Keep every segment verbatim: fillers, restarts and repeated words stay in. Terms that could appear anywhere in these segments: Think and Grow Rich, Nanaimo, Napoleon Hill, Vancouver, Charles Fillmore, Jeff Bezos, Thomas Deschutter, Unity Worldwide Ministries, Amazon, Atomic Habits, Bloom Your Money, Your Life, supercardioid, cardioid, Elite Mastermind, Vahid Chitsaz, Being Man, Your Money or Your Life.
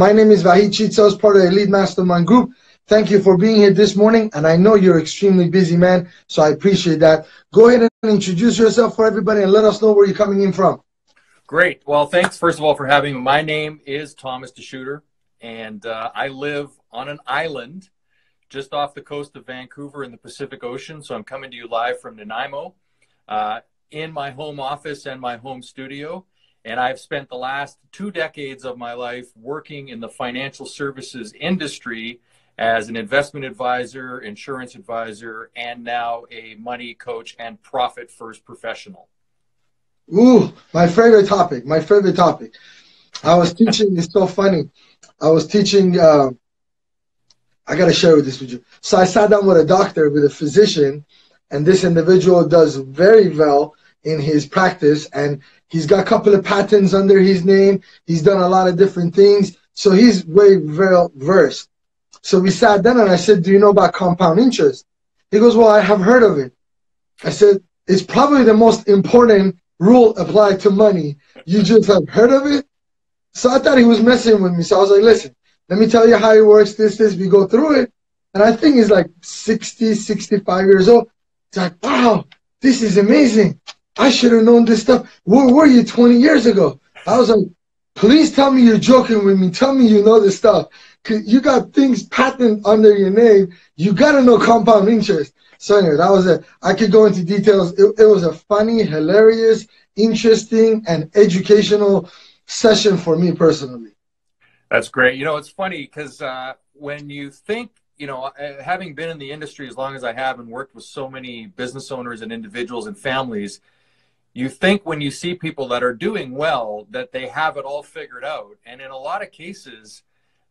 My name is Vahid Chitsaz, part of the Elite Mastermind Group. Thank you for being here this morning, and I know you're an extremely busy man, so I appreciate that. Go ahead and introduce yourself for everybody and let us know where you're coming in from. Great. Well, thanks, first of all, for having me. My name is Thomas Deschutter, and uh, I live on an island just off the coast of Vancouver in the Pacific Ocean, so I'm coming to you live from Nanaimo uh, in my home office and my home studio. And I've spent the last two decades of my life working in the financial services industry as an investment advisor, insurance advisor, and now a money coach and profit first professional. Ooh, my favorite topic, my favorite topic. I was teaching, it's so funny. I was teaching, uh, I got to share this with you. So I sat down with a doctor, with a physician, and this individual does very well in his practice, and he's got a couple of patents under his name. He's done a lot of different things. So he's way well versed. So we sat down and I said, do you know about compound interest? He goes, well, I have heard of it. I said, it's probably the most important rule applied to money. You just have heard of it? So I thought he was messing with me. So I was like, listen, let me tell you how it works, this, this. We go through it. And I think he's like sixty, sixty-five years old. He's like, wow, this is amazing. I should have known this stuff. Where were you twenty years ago? I was like, please tell me you're joking with me. Tell me you know this stuff. You got things patent under your name. You got to know compound interest. So anyway, that was it. I could go into details. It, it was a funny, hilarious, interesting, and educational session for me personally. That's great. You know, it's funny because uh, when you think, you know, having been in the industry as long as I have and worked with so many business owners and individuals and families, you think when you see people that are doing well that they have it all figured out, and in a lot of cases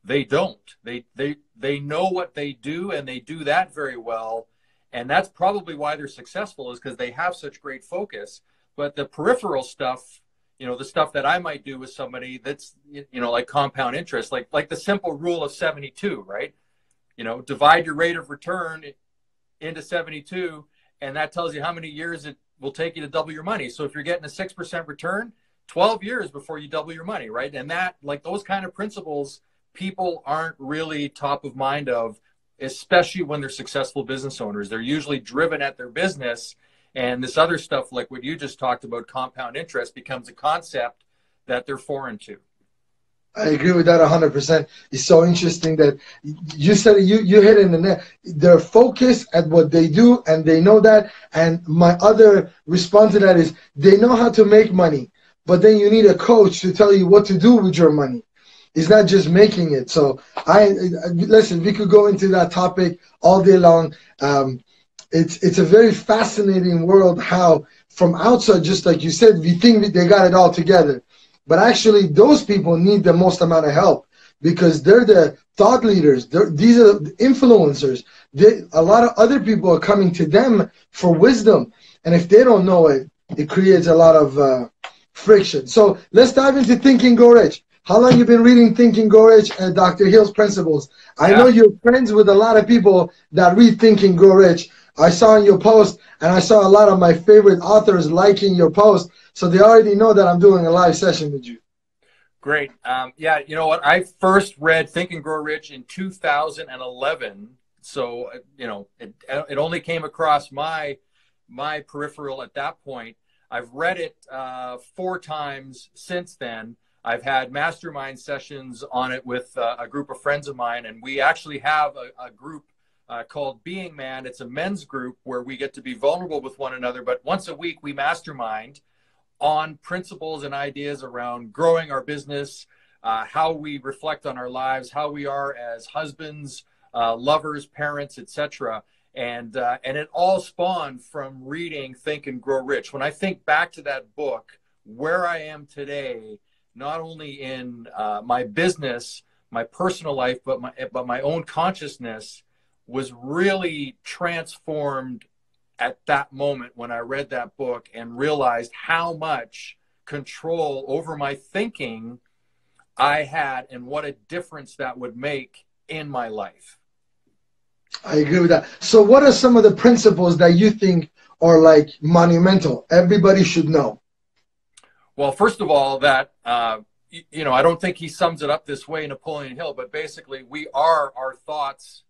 they don't. They they they know what they do and they do that very well, and that's probably why they're successful, is because they have such great focus. But the peripheral stuff, you know, the stuff that I might do with somebody that's, you know, like compound interest, like like the simple rule of seventy-two, right? You know, divide your rate of return into seventy-two, and that tells you how many years it will take you to double your money. So if you're getting a six percent return, twelve years before you double your money, right? And that, like those kind of principles, people aren't really top of mind of, especially when they're successful business owners. They're usually driven at their business. And this other stuff, like what you just talked about, compound interest, becomes a concept that they're foreign to. I agree with that one hundred percent. It's so interesting that you said you, you hit in the net. They're focused at what they do, and they know that. And my other response to that is they know how to make money, but then you need a coach to tell you what to do with your money. It's not just making it. So, I listen, we could go into that topic all day long. Um, it's, it's a very fascinating world how from outside, just like you said, we think that they got it all together. But actually, those people need the most amount of help because they're the thought leaders. They're, these are the influencers. They, a lot of other people are coming to them for wisdom. And if they don't know it, it creates a lot of uh, friction. So let's dive into Think and Grow Rich. How long have you been reading Think and Grow Rich and Doctor Hill's principles? I yeah. know you're friends with a lot of people that read Think and Grow Rich. I saw in your post, and I saw a lot of my favorite authors liking your post, so they already know that I'm doing a live session with you. Great. Um, yeah, you know what? I first read Think and Grow Rich in two thousand eleven, so you know it, it only came across my, my peripheral at that point. I've read it uh, four times since then. I've had mastermind sessions on it with uh, a group of friends of mine, and we actually have a, a group Uh, called Being Man. It's a men's group where we get to be vulnerable with one another, but once a week we mastermind on principles and ideas around growing our business, uh, how we reflect on our lives, how we are as husbands, uh, lovers, parents, et cetera. And, uh, and it all spawned from reading Think and Grow Rich. When I think back to that book, where I am today, not only in uh, my business, my personal life, but my, but my own consciousness, was really transformed at that moment when I read that book and realized how much control over my thinking I had and what a difference that would make in my life. I agree with that. So what are some of the principles that you think are like monumental, everybody should know? Well, first of all, that uh, you know, I don't think he sums it up this way, Napoleon Hill, but basically we are our thoughts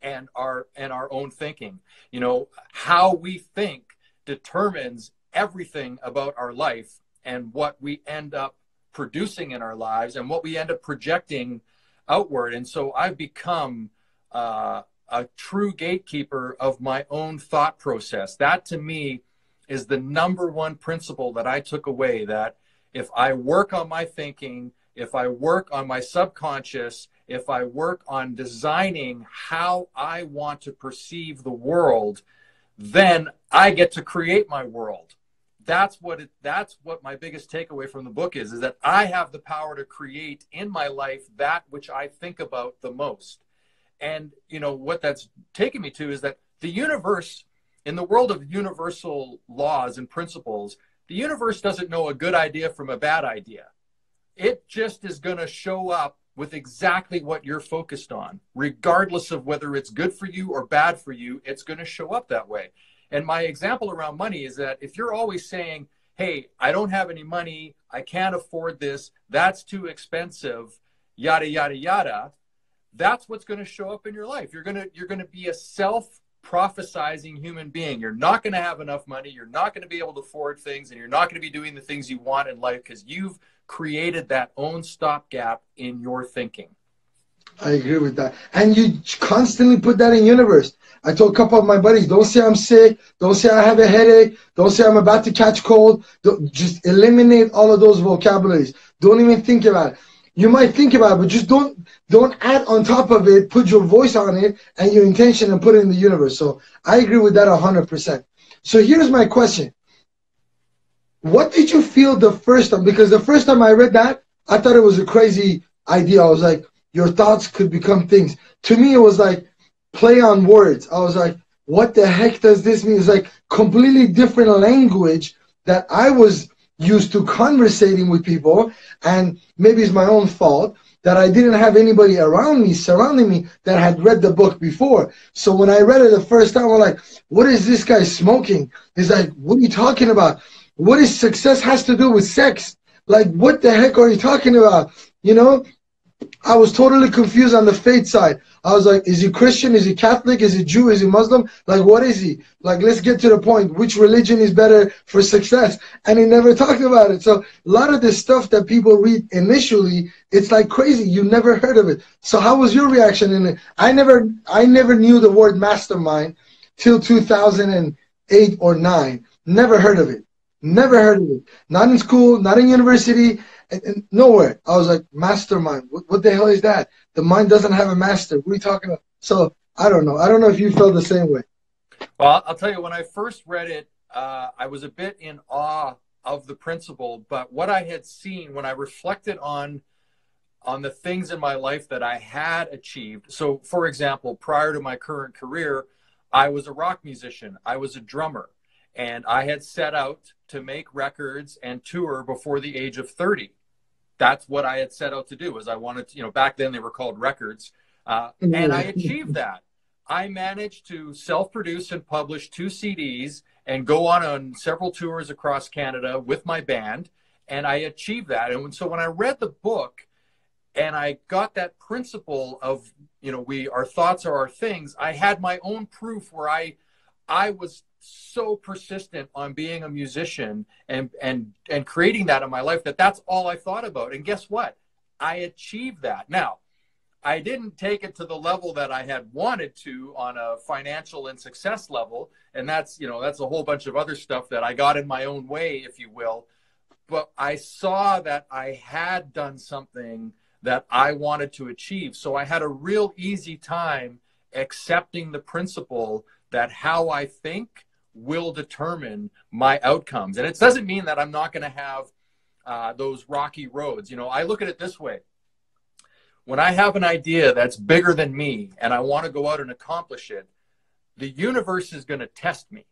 and our and our own thinking. You know, how we think determines everything about our life and what we end up producing in our lives and what we end up projecting outward. And so I've become uh, a true gatekeeper of my own thought process. That to me is the number one principle that I took away, that if I work on my thinking, if I work on my subconscious, if I work on designing how I want to perceive the world, then I get to create my world. That's what it, that's what my biggest takeaway from the book is, is that I have the power to create in my life that which I think about the most. And, you know, what that's taken me to is that the universe, in the world of universal laws and principles, the universe doesn't know a good idea from a bad idea. It just is going to show up with exactly what you're focused on, regardless of whether it's good for you or bad for you. It's going to show up that way. And my example around money is that if you're always saying, hey, I don't have any money, I can't afford this, that's too expensive, yada, yada, yada, that's what's going to show up in your life. You're going to, you're going to be a self-prophesizing human being. You're not going to have enough money, you're not going to be able to afford things, and you're not going to be doing the things you want in life because you've created that own stopgap in your thinking. I agree with that. And you constantly put that in universe. I told a couple of my buddies, don't say I'm sick, don't say I have a headache, don't say I'm about to catch cold. Don't, just eliminate all of those vocabularies. Don't even think about it. You might think about it, but just don't don't add on top of it. Put your voice on it and your intention and put it in the universe. So I agree with that one hundred percent. So here's my question. What did you feel the first time? Because the first time I read that, I thought it was a crazy idea. I was like, your thoughts could become things. To me, it was like play on words. I was like, what the heck does this mean? It's like completely different language that I was used to conversating with people, and maybe it's my own fault that I didn't have anybody around me, surrounding me, that had read the book before. So when I read it the first time, I'm like, what is this guy smoking? He's like, what are you talking about? What is success has to do with sex? Like, what the heck are you talking about? You know, I was totally confused on the faith side. I was like, is he Christian? Is he Catholic? Is he Jew? Is he Muslim? Like, what is he? Like, let's get to the point. Which religion is better for success? And he never talked about it. So a lot of the stuff that people read initially, it's like crazy. You never heard of it. So how was your reaction in it? I never, I never knew the word mastermind till two thousand eight or nine. Never heard of it. Never heard of it. Not in school, not in university. And nowhere. I was like, mastermind, what, what the hell is that? The mind doesn't have a master. What are you talking about? So I don't know. I don't know if you felt the same way. Well, I'll tell you, when I first read it, uh, I was a bit in awe of the principle. But what I had seen when I reflected on, on the things in my life that I had achieved. So, for example, prior to my current career, I was a rock musician. I was a drummer. And I had set out to make records and tour before the age of thirty. That's what I had set out to do. Is I wanted to, you know, back then they were called records. Uh, and I achieved that. I managed to self-produce and publish two C Ds and go on on several tours across Canada with my band. And I achieved that. And so when I read the book and I got that principle of, you know, we, our thoughts are our things, I had my own proof where I, I was so persistent on being a musician and and and creating that in my life that that's all I thought about. And guess what? I achieved that. Now, I didn't take it to the level that I had wanted to on a financial and success level. And that's, you know, that's a whole bunch of other stuff that I got in my own way, if you will. But I saw that I had done something that I wanted to achieve. So I had a real easy time accepting the principle that how I think will determine my outcomes. And it doesn't mean that I'm not going to have uh, those rocky roads. You know, I look at it this way. When I have an idea that's bigger than me and I want to go out and accomplish it, the universe is going to test me.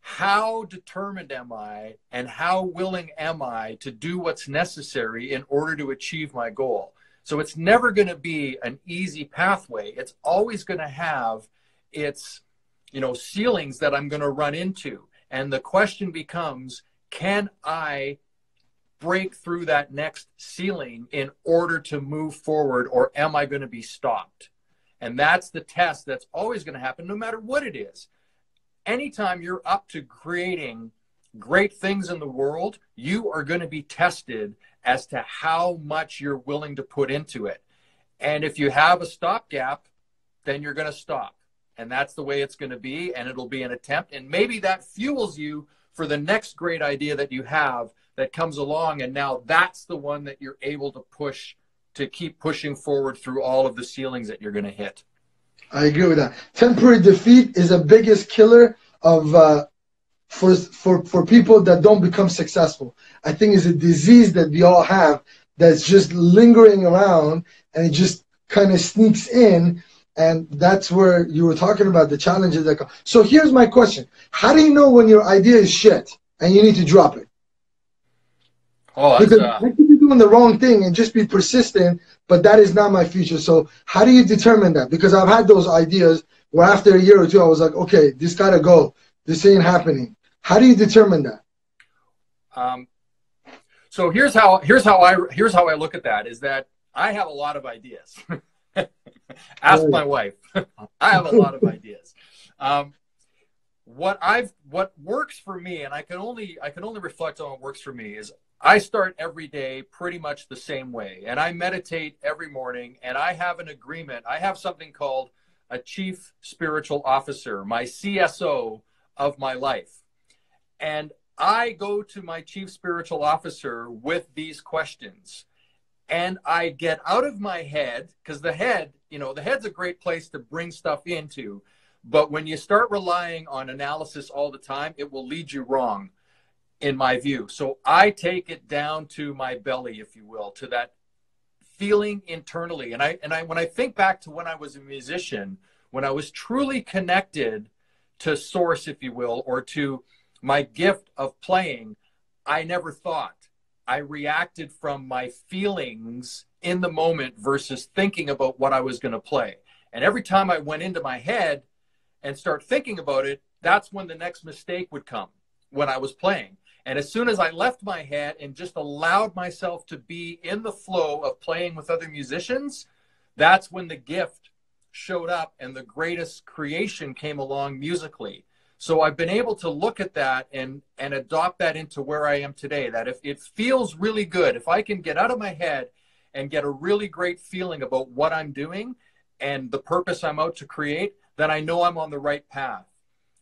How determined am I and how willing am I to do what's necessary in order to achieve my goal? So it's never going to be an easy pathway. It's always going to have its, you know, ceilings that I'm going to run into. And the question becomes, can I break through that next ceiling in order to move forward, or am I going to be stopped? And that's the test that's always going to happen, no matter what it is. Anytime you're up to creating great things in the world, you are going to be tested as to how much you're willing to put into it. And if you have a stopgap, then you're going to stop. And that's the way it's going to be, and it'll be an attempt. And maybe that fuels you for the next great idea that you have that comes along, and now that's the one that you're able to push, to keep pushing forward through all of the ceilings that you're going to hit. I agree with that. Temporary defeat is the biggest killer of uh, for, for, for people that don't become successful. I think it's a disease that we all have that's just lingering around, and it just kind of sneaks in. And that's where you were talking about the challenges that come. So here's my question. How do you know when your idea is shit and you need to drop it? Oh, because uh... I could be doing the wrong thing and just be persistent, but that is not my future. So how do you determine that? Because I've had those ideas where after a year or two, I was like, okay, this got to go. This ain't happening. How do you determine that? Um, so here's how, here's how I, here's how I look at that, is that I have a lot of ideas. Ask my wife. I have a lot of ideas. Um, what I've, what works for me, and I can only, I can only reflect on what works for me, is I start every day pretty much the same way. And I meditate every morning, and I have an agreement. I have something called a chief spiritual officer, my C S O of my life. And I go to my chief spiritual officer with these questions. And I get out of my head, because the head, you know, the head's a great place to bring stuff into. But when you start relying on analysis all the time, it will lead you wrong, in my view. So I take it down to my belly, if you will, to that feeling internally. And I, and I, when I think back to when I was a musician, when I was truly connected to source, if you will, or to my gift of playing, I never thought. I reacted from my feelings in the moment versus thinking about what I was going to play. And every time I went into my head and start thinking about it, that's when the next mistake would come when I was playing. And as soon as I left my head and just allowed myself to be in the flow of playing with other musicians, that's when the gift showed up and the greatest creation came along musically. So I've been able to look at that and, and adopt that into where I am today, that if it feels really good, if I can get out of my head and get a really great feeling about what I'm doing and the purpose I'm out to create, then I know I'm on the right path.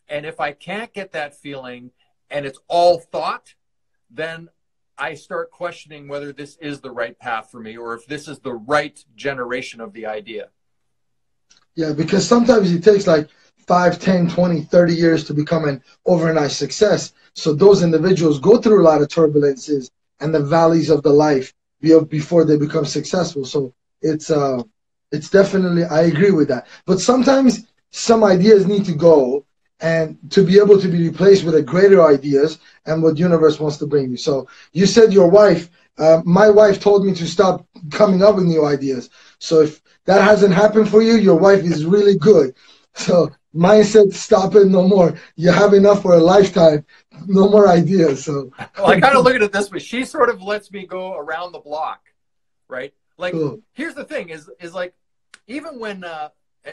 And if I can't get that feeling and it's all thought, then I start questioning whether this is the right path for me or if this is the right generation of the idea. Yeah, because sometimes it takes like five, ten, twenty, thirty years to become an overnight success. So those individuals go through a lot of turbulences and the valleys of the life before they become successful. So it's, uh, it's definitely, I agree with that. But sometimes some ideas need to go and to be able to be replaced with a greater ideas and what the universe wants to bring you. So you said your wife, uh, my wife told me to stop coming up with new ideas. So if that hasn't happened for you, your wife is really good. So mine said, stop it, no more. You have enough for a lifetime, no more ideas. So well, I kind of look at it this way. She sort of lets me go around the block, right? Like, cool. Here's the thing is, is like, even when, uh,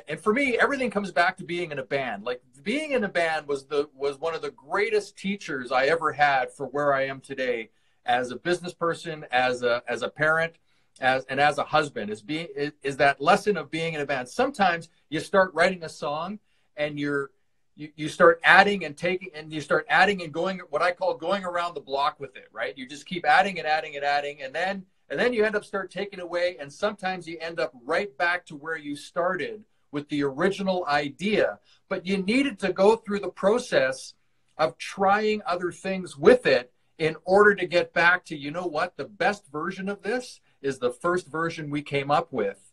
and for me, everything comes back to being in a band. Like being in a band was the, was one of the greatest teachers I ever had for where I am today as a business person, as a, as a parent, As, and as a husband, is being is that lesson of being in a band. Sometimes you start writing a song and you're you, you start adding and taking and you start adding and going what I call going around the block with it, right? You just keep adding and adding and adding, and then and then you end up start taking away, and sometimes you end up right back to where you started with the original idea. But you needed to go through the process of trying other things with it in order to get back to, you know what, the best version of this is the first version we came up with.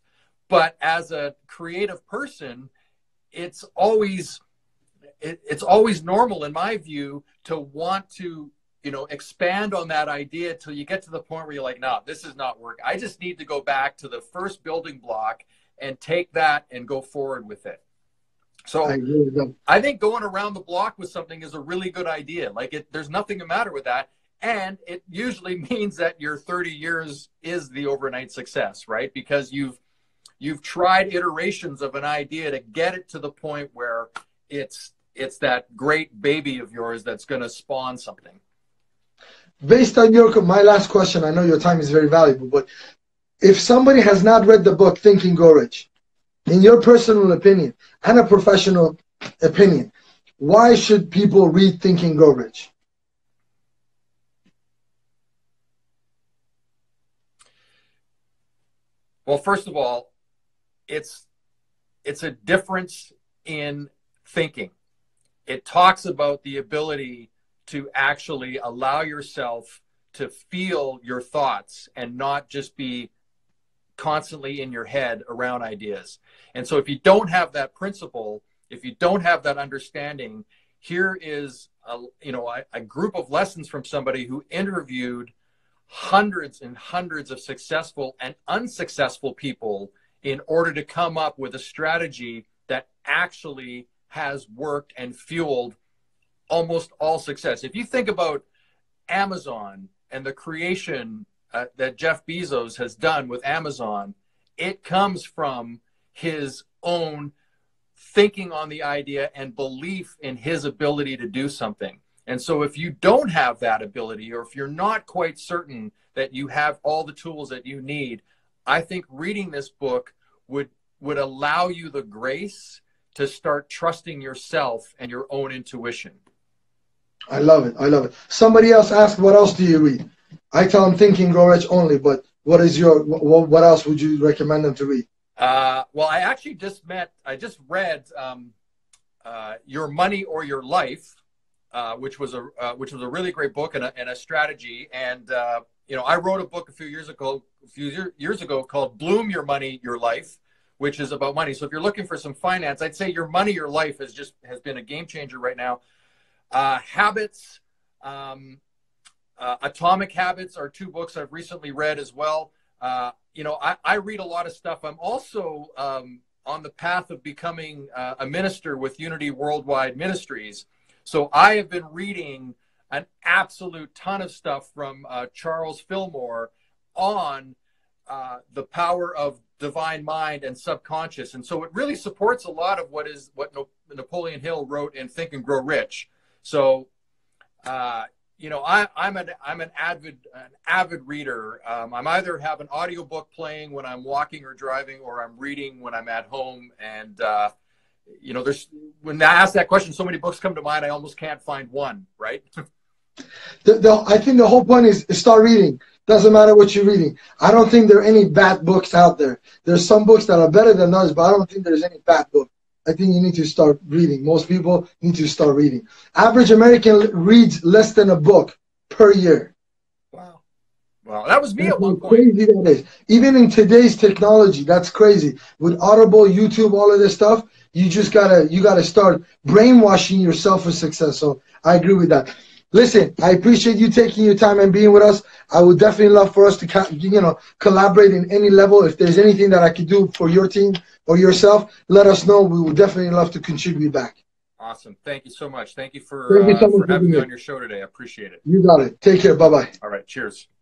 But as a creative person, it's always, it, it's always normal in my view to want to, you know, expand on that idea till you get to the point where you're like, no, this is not working. I just need to go back to the first building block and take that and go forward with it. So I, I think going around the block with something is a really good idea. Like it, there's nothing the matter with that. And it usually means that your thirty years is the overnight success, right? Because you've you've tried iterations of an idea to get it to the point where it's it's that great baby of yours that's going to spawn something. Based on your, my last question, I know your time is very valuable, but if somebody has not read the book, Think and Grow Rich, in your personal opinion and a professional opinion, why should people read Think and Grow Rich? Well, first of all, it's it's a difference in thinking. It talks about the ability to actually allow yourself to feel your thoughts and not just be constantly in your head around ideas. And so if you don't have that principle, if you don't have that understanding, here is a, you know, a, a group of lessons from somebody who interviewed hundreds and hundreds of successful and unsuccessful people in order to come up with a strategy that actually has worked and fueled almost all success. If you think about Amazon and the creation uh, that Jeff Bezos has done with Amazon, it comes from his own thinking on the idea and belief in his ability to do something. And so if you don't have that ability, or if you're not quite certain that you have all the tools that you need, I think reading this book would, would allow you the grace to start trusting yourself and your own intuition. I love it. I love it. Somebody else asked, what else do you read? I tell them Think and Grow Rich only, but what is your, what, what else would you recommend them to read? Uh, well, I actually just met, I just read um, uh, Your Money or Your Life, Uh, which was a uh, which was a really great book and a, and a strategy. And uh, you know, I wrote a book a few years ago, a few year, years ago called "Bloom Your Money, Your Life," which is about money. So if you're looking for some finance, I'd say "Your Money, Your Life" has just has been a game changer right now. Uh, habits, um, uh, Atomic Habits are two books I've recently read as well. Uh, you know, I, I read a lot of stuff. I'm also um, on the path of becoming uh, a minister with Unity Worldwide Ministries. So I have been reading an absolute ton of stuff from uh, Charles Fillmore on uh, the power of divine mind and subconscious. And so it really supports a lot of what is what Napoleon Hill wrote in Think and Grow Rich. So, uh, you know, I, I'm an I'm an avid an avid reader. Um, I'm either have an audiobook playing when I'm walking or driving, or I'm reading when I'm at home. And uh, you know, there's, when I ask that question, so many books come to mind, I almost can't find one, right? the, the, I think the whole point is start reading. Doesn't matter what you're reading. I don't think there are any bad books out there. There's some books that are better than others, but I don't think there's any bad book. I think you need to start reading. Most people need to start reading. Average American reads less than a book per year. Wow. Wow, that was me that's at one point. Crazy that is. Even in today's technology, that's crazy. With Audible, YouTube, all of this stuff, You just gotta you gotta start brainwashing yourself for success. So I agree with that. Listen, I appreciate you taking your time and being with us. I would definitely love for us to you know collaborate in any level. If there's anything that I could do for your team or yourself, let us know. We would definitely love to contribute back. Awesome. Thank you so much. Thank you for, Thank you so uh, much for having me on your show today. I appreciate it. You got it. Take care. Bye bye. All right. Cheers.